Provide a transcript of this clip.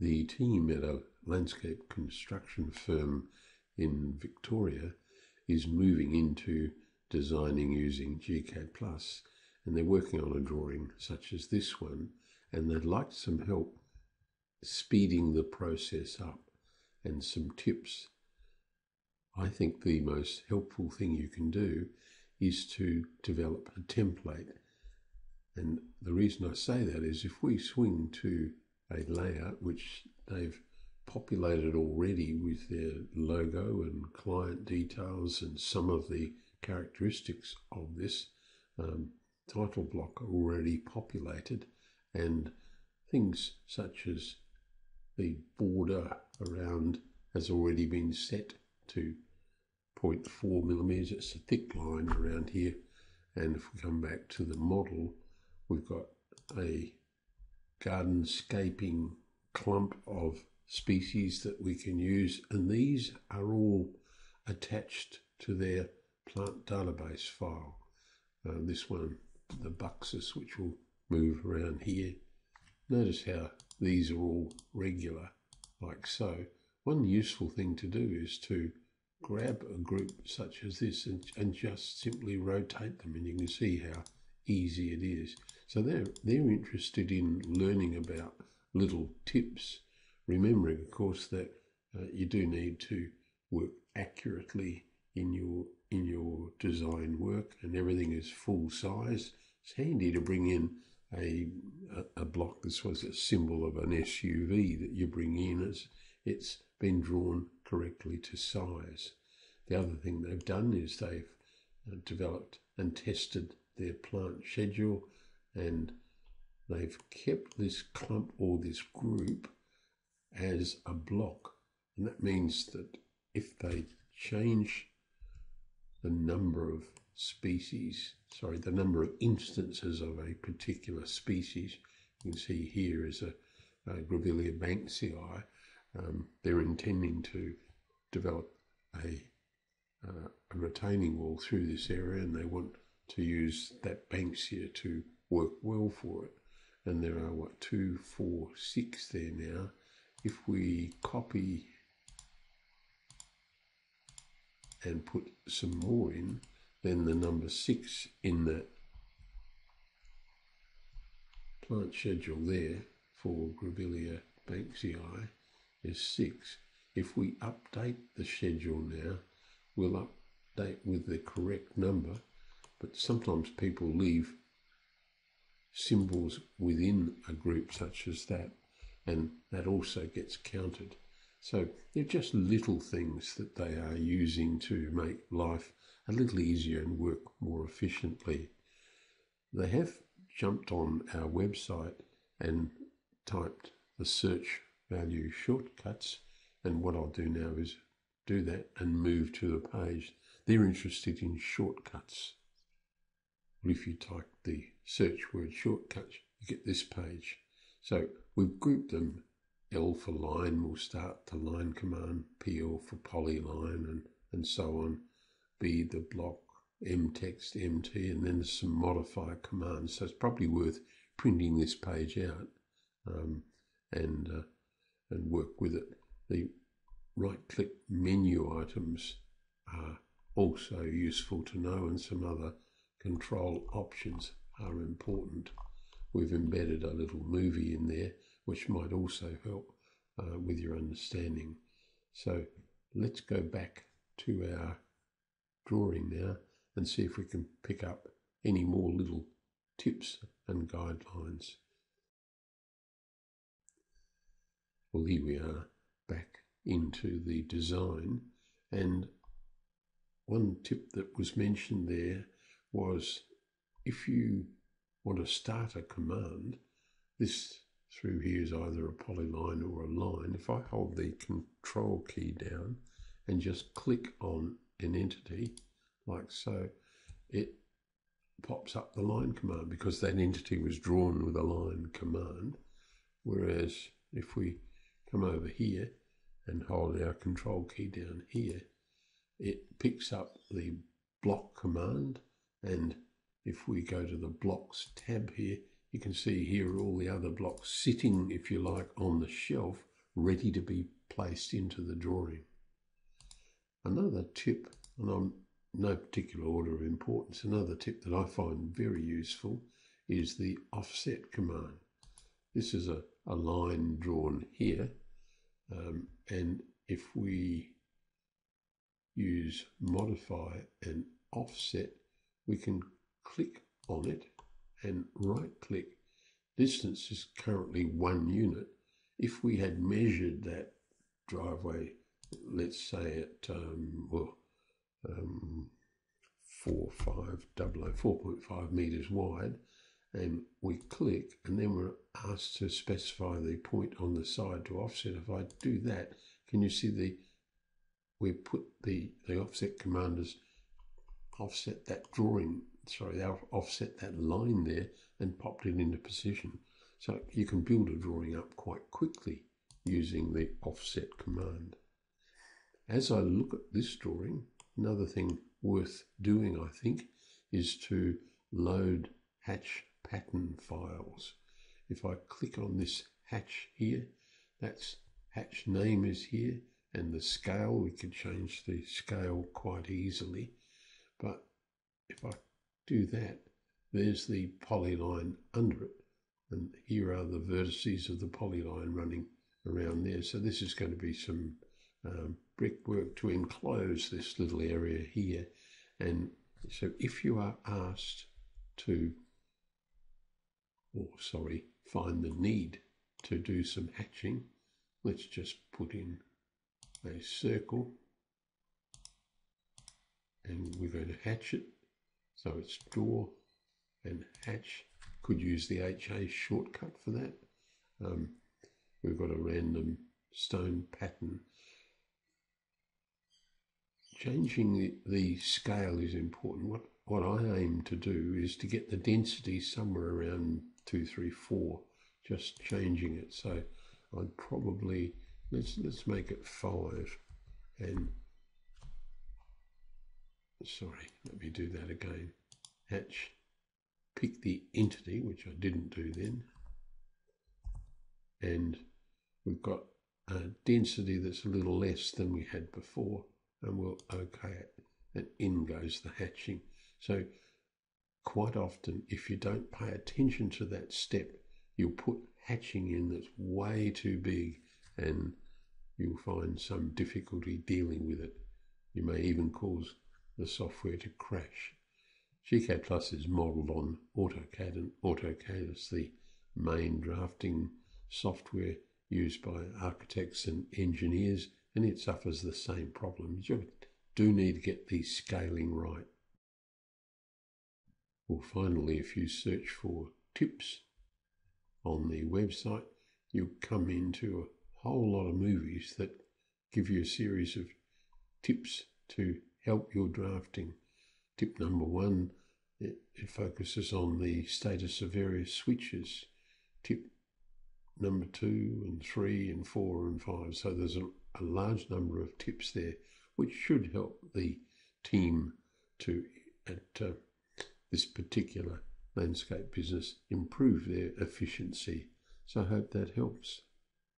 The team at a landscape construction firm in Victoria is moving into designing using gCADPlus, and they're working on a drawing such as this one, and they'd like some help speeding the process up and some tips. I think the most helpful thing you can do is to develop a template. And the reason I say that is if we swing to a layout which they've populated already with their logo and client details and some of the characteristics of this title block already populated, and things such as the border around has already been set to 0.4 millimeters. It's a thick line around here, and if we come back to the model, we've got a Gardenscaping clump of species that we can use, and these are all attached to their plant database file. This one, the buxus, which will move around here. Notice how these are all regular, like so. One useful thing to do is to grab a group such as this and just simply rotate them, and you can see how easy it is. So they're interested in learning about little tips, remembering of course that you do need to work accurately in your design work, and everything is full size. It's handy to bring in a block. This was a symbol of an SUV that you bring in as it's been drawn correctly to size. The other thing they've done is they've developed and tested their plant schedule, and they've kept this clump or this group as a block, and that means that if they change the number of species, sorry, the number of instances of a particular species, you can see here is a Grevillea banksii. They're intending to develop a retaining wall through this area, and they want to use that Banksia to work well for it. And there are, what, 2, 4, 6 there now. If we copy and put some more in, then the number 6 in the plant schedule there for Grevillea banksii is 6. If we update the schedule now, we'll update with the correct number, but sometimes people leave symbols within a group such as that, and that also gets counted. So they're just little things that they are using to make life a little easier and work more efficiently. They have jumped on our website and typed the search value shortcuts, and what I'll do now is do that and move to the page. They're interested in shortcuts. Well, if you type the search word shortcuts, you get this page. So we've grouped them. L for line, we'll start the line command, PL for polyline, and so on. B the block, M text, MT, and then some modifier commands. So it's probably worth printing this page out and work with it. The right-click menu items are also useful to know, and some other control options are important. We've embedded a little movie in there, which might also help with your understanding. So let's go back to our drawing now and see if we can pick up any more little tips and guidelines. Well, here we are back into the design, and one tip that was mentioned there was if you want to start a command, this through here is either a polyline or a line. If I hold the control key down and just click on an entity like so, it pops up the line command because that entity was drawn with a line command. Whereas if we come over here and hold our control key down here, it picks up the block command, and if we go to the blocks tab here, You can see here all the other blocks sitting, if you like, on the shelf, ready to be placed into the drawing. Another tip, and I'm no particular order of importance, another tip that I find very useful is the offset command. This is a line drawn here, and if we use modify and offset, we can click on it and right click. Distance is currently 1 unit. If we had measured that driveway, let's say at 4.5 meters wide, and we click, and then we're asked to specify the point on the side to offset. If I do that, can you see we put the offset command as offset that drawing, sorry, offset that line there and popped it into position. So you can build a drawing up quite quickly using the offset command. As I look at this drawing, another thing worth doing, I think, is to load hatch pattern files. If I click on this hatch here, that's hatch name is here, and the scale, we could change the scale quite easily. But if I do that, there's the polyline under it. And here are the vertices of the polyline running around there. So this is going to be some brickwork to enclose this little area here. And so if you are asked to, find the need to do some hatching, let's just put in a circle, and we're going to hatch it. So it's door and hatch. Could use the HA shortcut for that. We've got a random stone pattern. Changing the scale is important. What I aim to do is to get the density somewhere around 2, 3, 4, just changing it. So I'd probably, let's make it 5, and sorry, let me do that again. Hatch, pick the entity, which I didn't do then, and we've got a density that's a little less than we had before, and we'll OK it, and in goes the hatching. So quite often, if you don't pay attention to that step, you'll put hatching in that's way too big, and you'll find some difficulty dealing with it. You may even cause the software to crash. gCADPlus is modelled on AutoCAD, and AutoCAD is the main drafting software used by architects and engineers, and it suffers the same problems. You do need to get the scaling right. Well, finally, if you search for tips on the website, you'll come into a whole lot of movies that give you a series of tips to help your drafting. Tip number 1, it focuses on the status of various switches. Tip number 2 and 3 and 4 and 5. So there's a large number of tips there, which should help the team at this particular landscape business improve their efficiency. So I hope that helps.